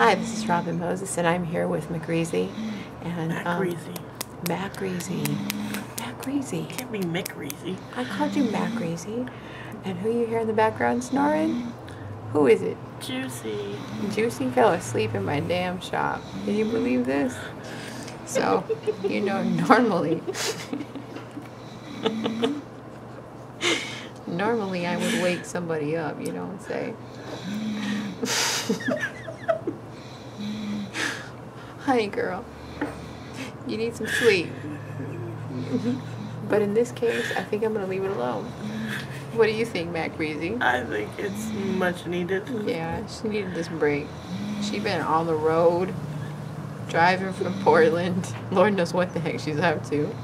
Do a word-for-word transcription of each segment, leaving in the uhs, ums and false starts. Hi, this is Robin Moses, and I'm here with MacReezy and MacReezy. Um, MacReezy. MacReezy. Can't be MacReezy. I called you MacReezy. And who you hear in the background snoring? Who is it? Juicy. Juicy fell asleep in my damn shop. Can you believe this? So, you know, normally, normally I would wake somebody up, you know, and say, honey girl, you need some sleep. But in this case, I think I'm going to leave it alone. What do you think, MacReezy? I think it's much needed. Yeah, she needed this break. She's been on the road, driving from Portland. Lord knows what the heck she's up to.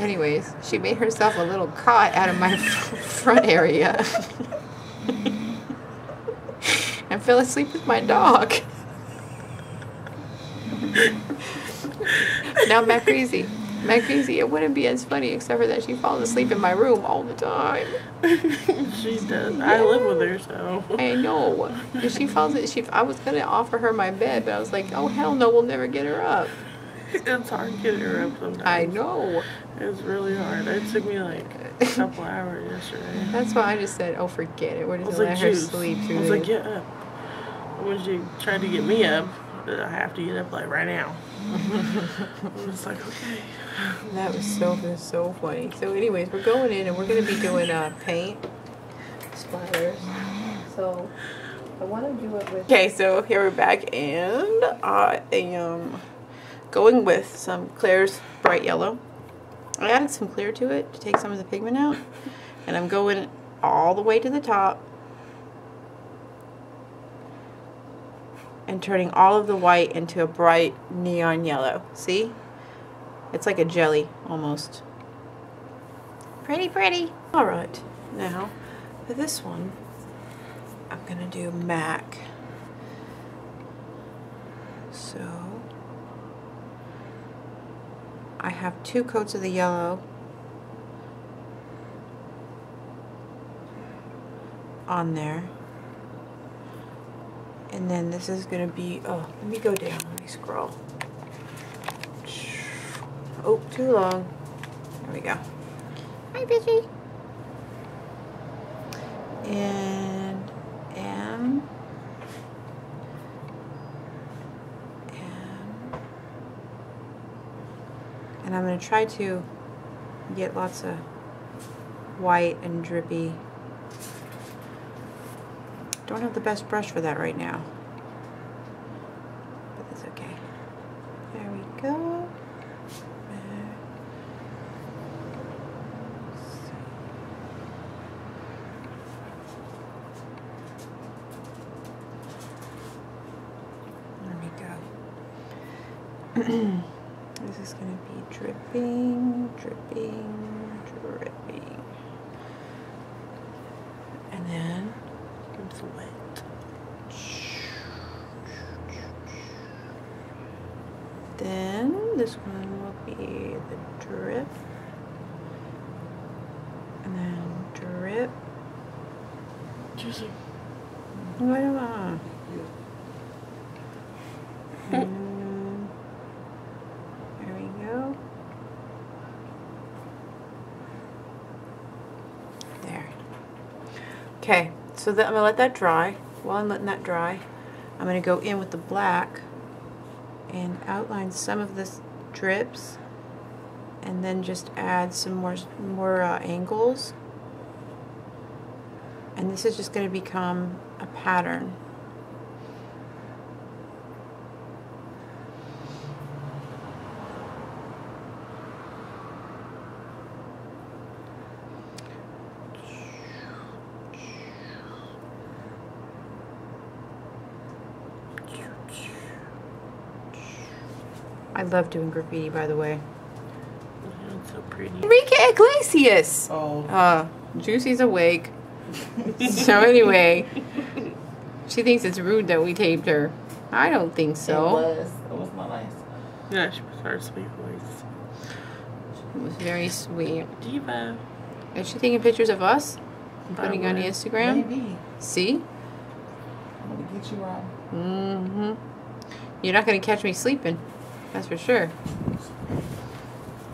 Anyways, she made herself a little cot out of my front area and fell asleep with my dog. Now, MacReezy. MacReezy, it wouldn't be as funny except for that she falls asleep in my room all the time. She does. Yeah. I live with her, so. I know. If she falls asleep, I was going to offer her my bed, but I was like, oh, hell no, we'll never get her up. It's hard getting her up sometimes. I know. It's really hard. It took me like a couple hours yesterday. That's why I just said, oh, forget it. We're just going to let her sleep through this. I was like, get up. When she tried to get me up, I have to get up like right now. I'm just like, okay. That was so was so funny. So anyways, we're going in and we're going to be doing uh, paint splatters. So I want to do it with... Okay, so here we're back and I am going with some Claire's bright yellow. I added some clear to it to take some of the pigment out. And I'm going all the way to the top and turning all of the white into a bright neon yellow. See? It's like a jelly, almost. Pretty, pretty. All right, now for this one, I'm gonna do MAC. So, I have two coats of the yellow on there. And then this is gonna be, oh, let me go down, let me scroll. Oh, too long. There we go. Hi, Bidgie. And M. M. And I'm going to try to get lots of white and drippy. Don't have the best brush for that right now. But that's okay. There we go. This is going to be dripping, dripping, dripping. And then it's wet. Then this one will be the drip. And then drip. Juicy. Wait a minute. Okay, so that, I'm gonna let that dry. While I'm letting that dry, I'm gonna go in with the black and outline some of the drips, and then just add some more more uh, angles. And this is just gonna become a pattern. I love doing graffiti, by the way. Yeah, it's so pretty. Enrique Iglesias! Oh. Uh, Juicy's awake. So anyway, she thinks it's rude that we taped her. I don't think so. It was. It was my life. Yeah, she was her sweet voice. It was very sweet. Diva. Is she taking pictures of us? And putting on Instagram? Maybe. See? I'm going to get you, Robin. Mm-hmm. You're not going to catch me sleeping. That's for sure.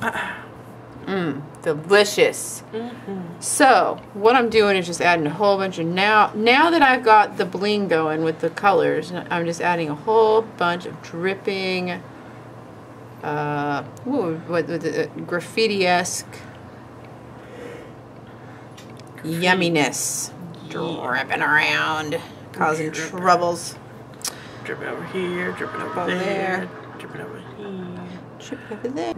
Mmm. Delicious. Mm-hmm. So, what I'm doing is just adding a whole bunch of... Now now that I've got the bling going with the colors, I'm just adding a whole bunch of dripping... Uh, ooh, what, what, uh, graffiti-esque yumminess dripping around, causing dripping. troubles. Dripping over here, dripping over there, dripping over here, dripping over there.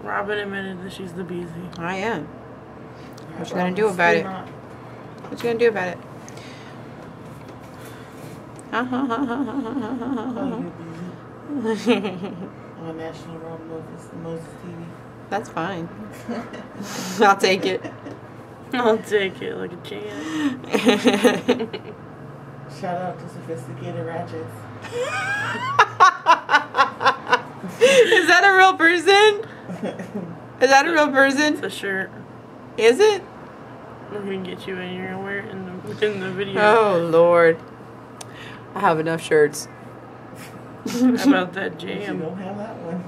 Robin admitted that she's the Beezy. I am. What you gonna do about it? What you gonna do about it? Uh huh. Uh huh. Uh huh. On National Robin Moses, Moses T V. That's fine. I'll take it. I'll take it like a champ. Shout out to Sophisticated Ratchets. Is that a real person? Is that a real person? It's a shirt. Is it? We're gonna get you in here and wear it in the, in the video. Oh Lord, I have enough shirts. How about that jam? You don't have that one.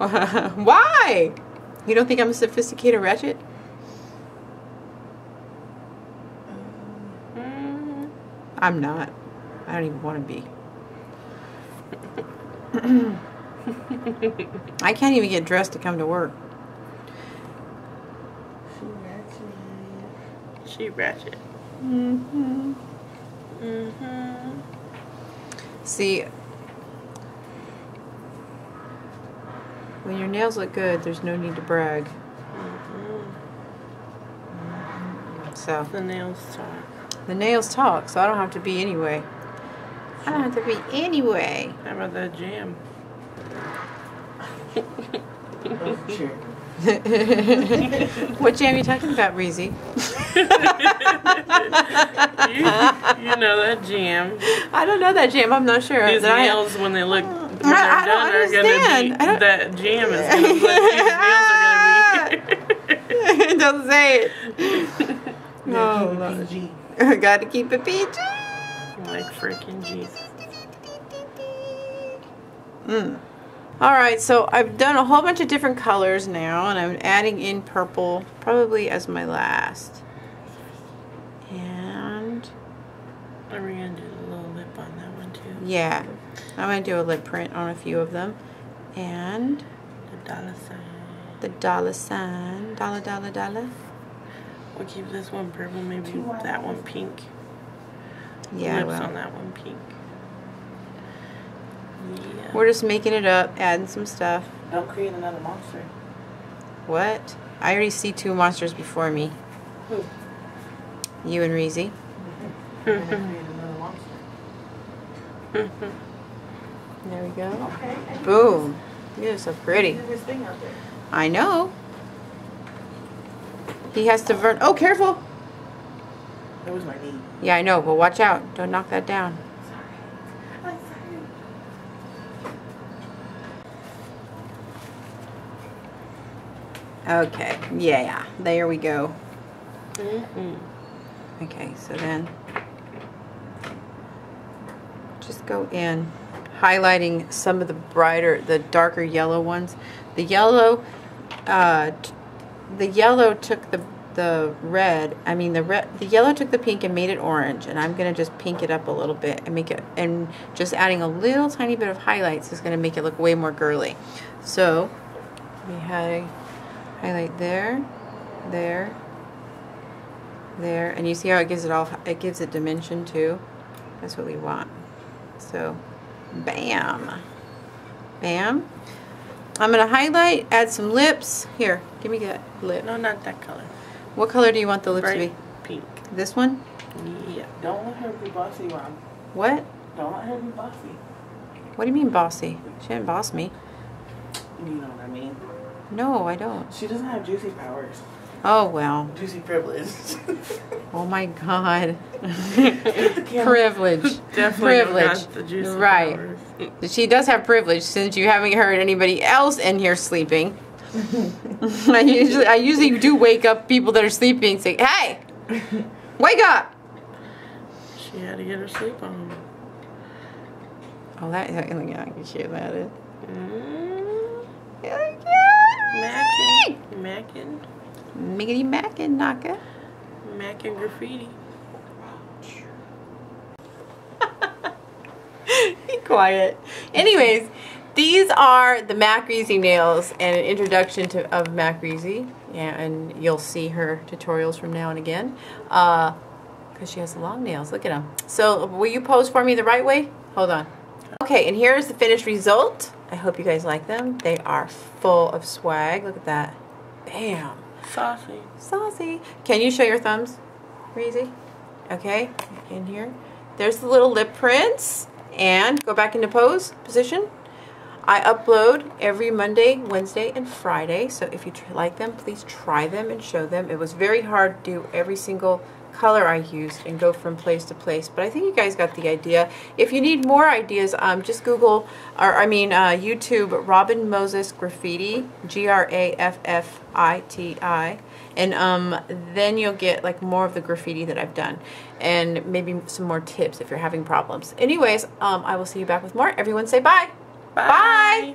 Uh, why? You don't think I'm a sophisticated ratchet? Um, I'm not. I don't even want to be. I can't even get dressed to come to work. She ratchet. She ratchet. Mm-hmm. Mm-hmm. See, when your nails look good, there's no need to brag. Mm-hmm. Mm-hmm. So the nails talk. The nails talk, so I don't have to be anyway. I don't have to be anyway. How about that jam? What jam are you talking about, Reezy? you, you know that jam. I don't know that jam. I'm not sure. These that nails, I, when they look, when they're I, I done, don't understand. Are gonna be. That jam is gonna look. These nails are gonna be. Don't say it. No, P G. I gotta keep it P G. Like freaking Jesus. Mm. Alright, so I've done a whole bunch of different colors now, and I'm adding in purple probably as my last. And are we going to do a little lip on that one too? Yeah, I'm going to do a lip print on a few of them. And the dollar sign. The dollar sign. Dollar, dollar, dollar. We'll keep this one purple, maybe that one pink. Yeah, lips on that one pink. Yeah. We're just making it up, adding some stuff. Don't create another monster. What? I already see two monsters before me. Who? You and Reezy. Mm-hmm. Don't create another monster. Mm-hmm. There we go. Okay. Boom. You're so pretty. There's a thing out there. I know. He has to vert. Oh, careful! That was my knee. Yeah, I know, but watch out. Don't knock that down. Okay, yeah, there we go. Mm-hmm. Okay, so then just go in, highlighting some of the brighter, the darker yellow ones. The yellow, uh, the yellow took the the red. I mean, the red, the yellow took the pink and made it orange. And I'm gonna just pink it up a little bit and make it. And just adding a little tiny bit of highlights is gonna make it look way more girly. So we had a highlight there, there, there, and you see how it gives it all, it gives it dimension too. That's what we want. So, bam, bam. I'm gonna highlight, add some lips. Here, give me that lip. No, not that color. What color do you want the lips Bright to be? Pink. This one? Yeah. Don't let her be bossy, Rob. What? Don't let her be bossy. What do you mean bossy? She didn't boss me. You know what I mean. No, I don't. She doesn't have Juicy powers. Oh, well. Juicy privilege. Oh, my God. Privilege. Definitely privilege. The Juicy right. Powers. She does have privilege, since you haven't heard anybody else in here sleeping. I usually I usually do wake up people that are sleeping and say, hey, wake up. She had to get her sleep on. Oh, that is the young shit about it. Mm. Mackin. Mackin. Miggity Mackin, knocker. Mackin graffiti. Be quiet. Anyways, these are the MacReezy nails and an introduction to of MacReezy. Yeah, and you'll see her tutorials from now and again. Uh, because she has long nails. Look at them. So, will you pose for me the right way? Hold on. Okay, and here's the finished result. I hope you guys like them. They are full of swag. Look at that. Bam. Saucy. Saucy. Can you show your thumbs, Reezy? Okay, in here. There's the little lip prints. And go back into pose position. I upload every Monday, Wednesday, and Friday. So if you like them, please try them and show them. It was very hard to do every single color I used and go from place to place, but I think you guys got the idea. If you need more ideas, um, just Google, or I mean uh, YouTube, Robin Moses graffiti, G R A F F I T I, and um, then you'll get like more of the graffiti that I've done, and maybe some more tips if you're having problems. Anyways, um, I will see you back with more. Everyone say bye. Bye. Bye.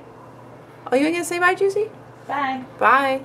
Are you gonna say bye, Juicy? Bye. Bye.